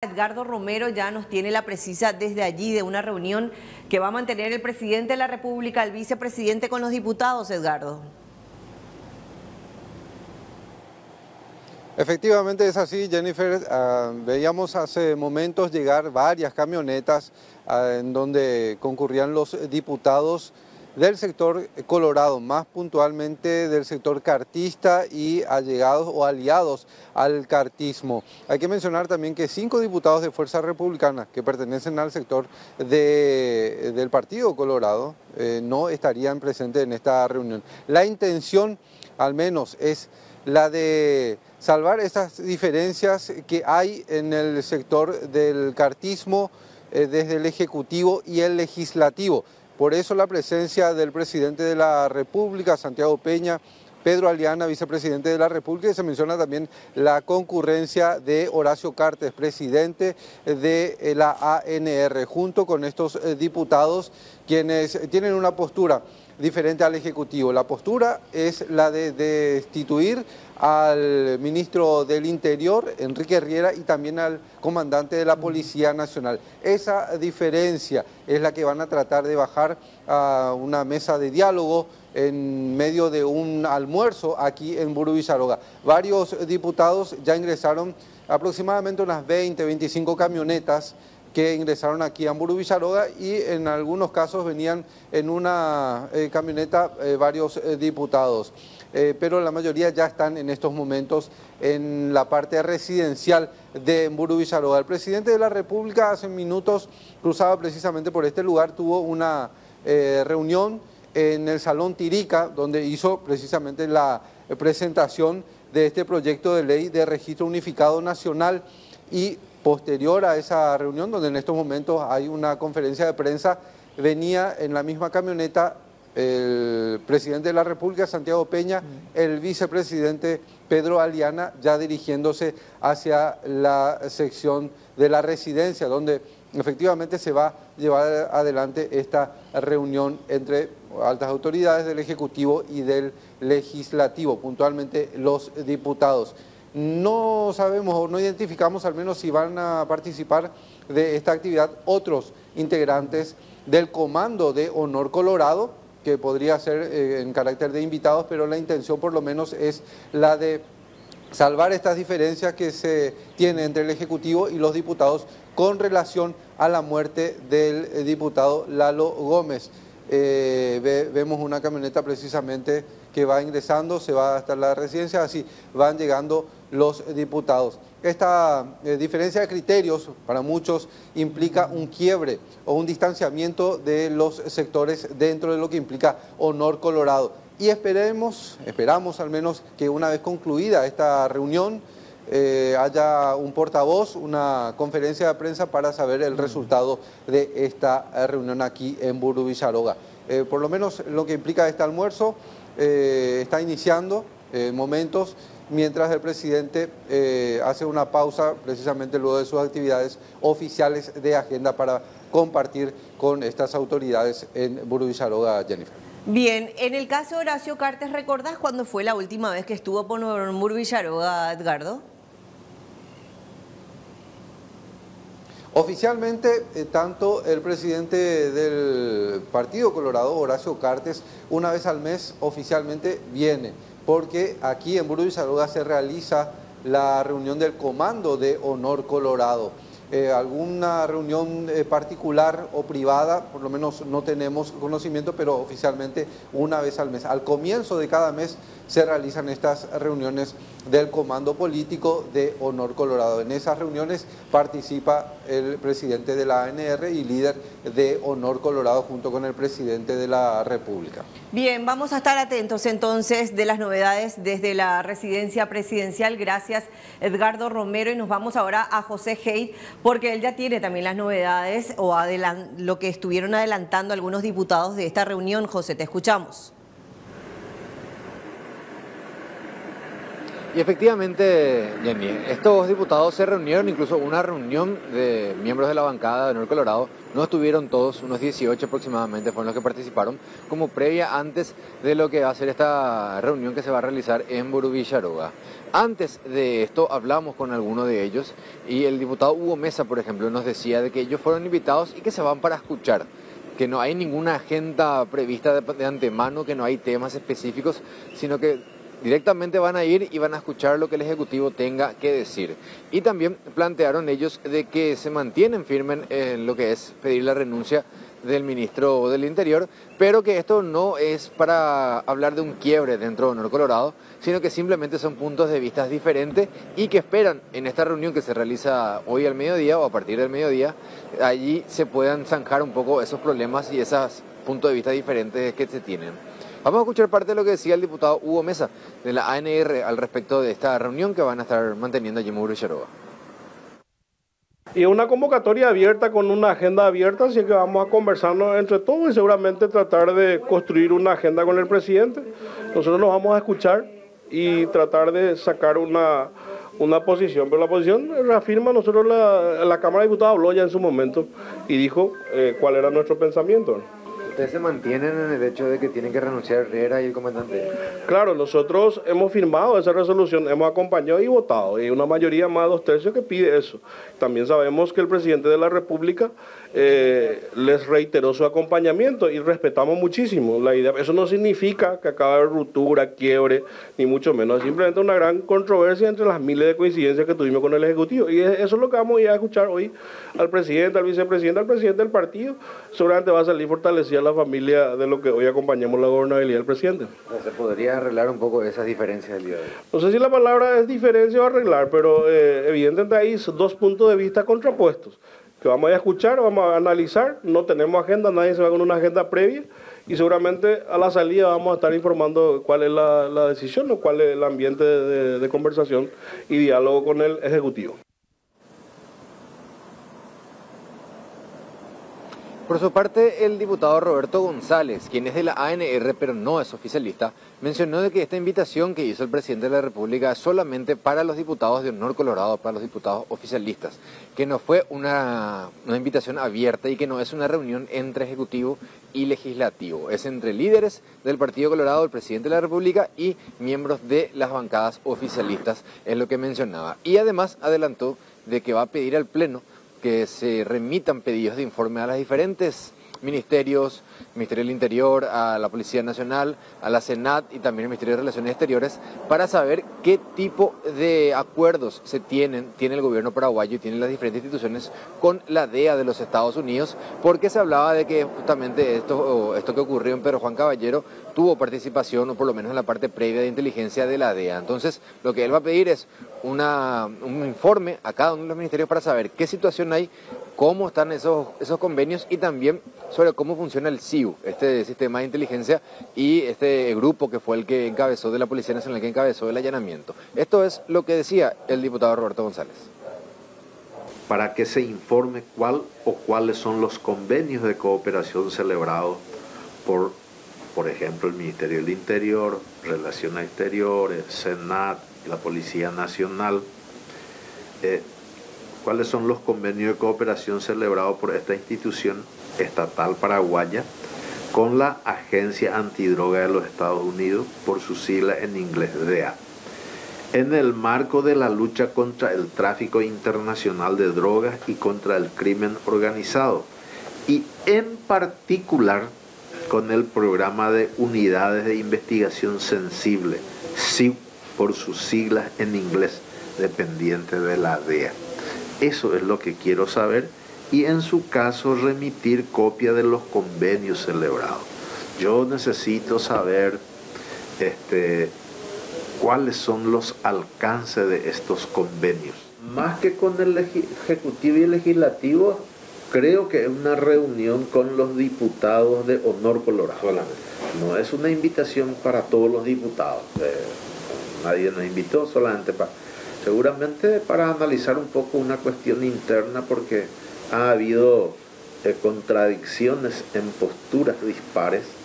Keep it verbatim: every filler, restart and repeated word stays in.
Edgardo Romero ya nos tiene la precisa desde allí de una reunión que va a mantener el presidente de la República, el vicepresidente con los diputados, Edgardo. Efectivamente es así, Jennifer. Uh, veíamos hace momentos llegar varias camionetas uh, en donde concurrían los diputados del sector Colorado, más puntualmente del sector cartista y allegados o aliados al cartismo. Hay que mencionar también que cinco diputados de Fuerza Republicana que pertenecen al sector de, del Partido Colorado eh, no estarían presentes en esta reunión. La intención, al menos, es la de salvar esas diferencias que hay en el sector del cartismo eh, desde el Ejecutivo y el Legislativo. Por eso la presencia del presidente de la República, Santiago Peña, Pedro Alliana, vicepresidente de la República, y se menciona también la concurrencia de Horacio Cartes, presidente de la A N R, junto con estos diputados quienes tienen una postura diferente al Ejecutivo. La postura es la de destituir al ministro del Interior, Enrique Riera, y también al comandante de la Policía Nacional. Esa diferencia es la que van a tratar de bajar a una mesa de diálogo en medio de un almuerzo aquí en Mburuvicha Róga. Varios diputados ya ingresaron, aproximadamente unas veinte, veinticinco camionetas que ingresaron aquí a Mburuvicha Róga, y en algunos casos venían en una eh, camioneta eh, varios eh, diputados. Eh, pero la mayoría ya están en estos momentos en la parte residencial de Mburuvicha Róga. El presidente de la República hace minutos cruzaba precisamente por este lugar, tuvo una eh, reunión en el Salón Tirica, donde hizo precisamente la presentación de este proyecto de ley de registro unificado nacional, y posterior a esa reunión, donde en estos momentos hay una conferencia de prensa, venía en la misma camioneta el presidente de la República, Santiago Peña, el vicepresidente Pedro Alliana, ya dirigiéndose hacia la sección de la residencia, donde efectivamente se va a llevar adelante esta reunión entre altas autoridades del Ejecutivo y del Legislativo, puntualmente los diputados. No sabemos o no identificamos al menos si van a participar de esta actividad otros integrantes del Comando de Honor Colorado, que podría ser eh, en carácter de invitados, pero la intención por lo menos es la de salvar estas diferencias que se tienen entre el Ejecutivo y los diputados con relación a la muerte del diputado Lalo Gómez. Eh, ve, vemos una camioneta precisamente que va ingresando, se va hasta la residencia, así van llegando los diputados. Esta eh, diferencia de criterios para muchos implica un quiebre o un distanciamiento de los sectores dentro de lo que implica Honor Colorado. Y esperemos, esperamos al menos que una vez concluida esta reunión Eh, haya un portavoz, una conferencia de prensa para saber el resultado de esta reunión aquí en Mburuvicha Róga. Eh, por lo menos lo que implica este almuerzo eh, está iniciando eh, momentos, mientras el presidente eh, hace una pausa precisamente luego de sus actividades oficiales de agenda para compartir con estas autoridades en Mburuvicha Róga, Jennifer. Bien, en el caso de Horacio Cartes, ¿recordás cuándo fue la última vez que estuvo por Mburuvicha Róga, Edgardo? Oficialmente, eh, tanto el presidente del Partido Colorado, Horacio Cartes, una vez al mes oficialmente viene, porque aquí en Mburuvicha Róga se realiza la reunión del Comando de Honor Colorado. Eh, alguna reunión eh, particular o privada, por lo menos no tenemos conocimiento, pero oficialmente una vez al mes. Al comienzo de cada mes se realizan estas reuniones del Comando Político de Honor Colorado. En esas reuniones participa el presidente de la A N R y líder de Honor Colorado junto con el presidente de la República. Bien, vamos a estar atentos entonces de las novedades desde la residencia presidencial. Gracias, Edgardo Romero, y nos vamos ahora a José Haidt, porque él ya tiene también las novedades o lo que estuvieron adelantando algunos diputados de esta reunión. José, te escuchamos. Y efectivamente, Jenny, estos diputados se reunieron, incluso una reunión de miembros de la bancada de Nuevo Colorado. No estuvieron todos, unos dieciocho aproximadamente fueron los que participaron, como previa antes de lo que va a ser esta reunión que se va a realizar en Mburuvicha Róga. Antes de esto hablamos con alguno de ellos y el diputado Hugo Mesa, por ejemplo, nos decía de que ellos fueron invitados y que se van para escuchar, que no hay ninguna agenda prevista de, de antemano, que no hay temas específicos, sino que directamente van a ir y van a escuchar lo que el Ejecutivo tenga que decir. Y también plantearon ellos de que se mantienen firmes en lo que es pedir la renuncia del ministro del Interior, pero que esto no es para hablar de un quiebre dentro de Honor Colorado, sino que simplemente son puntos de vista diferentes y que esperan en esta reunión que se realiza hoy al mediodía o a partir del mediodía, allí se puedan zanjar un poco esos problemas y esos puntos de vista diferentes que se tienen. Vamos a escuchar parte de lo que decía el diputado Hugo Mesa de la A N R al respecto de esta reunión que van a estar manteniendo allí en Mburuvicha Róga. Y una convocatoria abierta con una agenda abierta, así que vamos a conversarnos entre todos y seguramente tratar de construir una agenda con el presidente. Nosotros nos vamos a escuchar y tratar de sacar una, una posición, pero la posición reafirma, nosotros la, la Cámara de Diputados habló ya en su momento y dijo eh, cuál era nuestro pensamiento. ¿Ustedes se mantienen en el hecho de que tienen que renunciar Riera y el comandante? Claro, nosotros hemos firmado esa resolución, hemos acompañado y votado, y una mayoría más, dos tercios, que pide eso. También sabemos que el presidente de la República eh, les reiteró su acompañamiento y respetamos muchísimo la idea. Eso no significa que acaba de haber ruptura, quiebre, ni mucho menos. Es simplemente una gran controversia entre las miles de coincidencias que tuvimos con el Ejecutivo. Y eso es lo que vamos a ir a escuchar hoy al presidente, al vicepresidente, al presidente del partido. Seguramente va a salir fortalecida la la familia de lo que hoy acompañamos la gobernabilidad del presidente. ¿Se podría arreglar un poco esas diferencias del día de hoy? No sé si la palabra es diferencia o arreglar, pero eh, evidentemente hay dos puntos de vista contrapuestos, que vamos a escuchar, vamos a analizar, no tenemos agenda, nadie se va con una agenda previa y seguramente a la salida vamos a estar informando cuál es la, la decisión o cuál es el ambiente de, de conversación y diálogo con el Ejecutivo. Por su parte, el diputado Roberto González, quien es de la A N R pero no es oficialista, mencionó de que esta invitación que hizo el presidente de la República es solamente para los diputados de Honor Colorado, para los diputados oficialistas, que no fue una, una invitación abierta y que no es una reunión entre Ejecutivo y Legislativo. Es entre líderes del Partido Colorado, el presidente de la República y miembros de las bancadas oficialistas, es lo que mencionaba. Y además adelantó de que va a pedir al Pleno que se remitan pedidos de informe a los diferentes ministerios, Ministerio del Interior, a la Policía Nacional, a la SENAD y también al Ministerio de Relaciones Exteriores, para saber qué tipo de acuerdos se tienen, tiene el gobierno paraguayo y tienen las diferentes instituciones con la D E A de los Estados Unidos, porque se hablaba de que justamente esto, esto que ocurrió en Pedro Juan Caballero tuvo participación, o por lo menos en la parte previa de inteligencia de la D E A. Entonces, lo que él va a pedir es una, un informe a cada uno de los ministerios para saber qué situación hay, cómo están esos, esos convenios y también sobre cómo funciona el C I U, este sistema de inteligencia y este grupo que fue el que encabezó de la Policía Nacional, que encabezó el allanamiento. Esto es lo que decía el diputado Roberto González. Para que se informe cuál o cuáles son los convenios de cooperación celebrados por, por ejemplo, el Ministerio del Interior, Relaciones Exteriores, SENAD, la Policía Nacional, eh, cuáles son los convenios de cooperación celebrados por esta institución estatal paraguaya con la Agencia Antidroga de los Estados Unidos, por su sigla en inglés D E A, en el marco de la lucha contra el tráfico internacional de drogas y contra el crimen organizado, y en particular con el programa de Unidades de Investigación Sensible, C I U, por sus siglas en inglés, dependiente de la D E A. Eso es lo que quiero saber y en su caso remitir copia de los convenios celebrados. Yo necesito saber este, cuáles son los alcances de estos convenios. Más que con el Ejecutivo y el Legislativo, creo que es una reunión con los diputados de Honor Colorado. Solamente. No es una invitación para todos los diputados. Eh, nadie nos invitó, solamente para, seguramente para analizar un poco una cuestión interna, porque ha habido eh, contradicciones en posturas dispares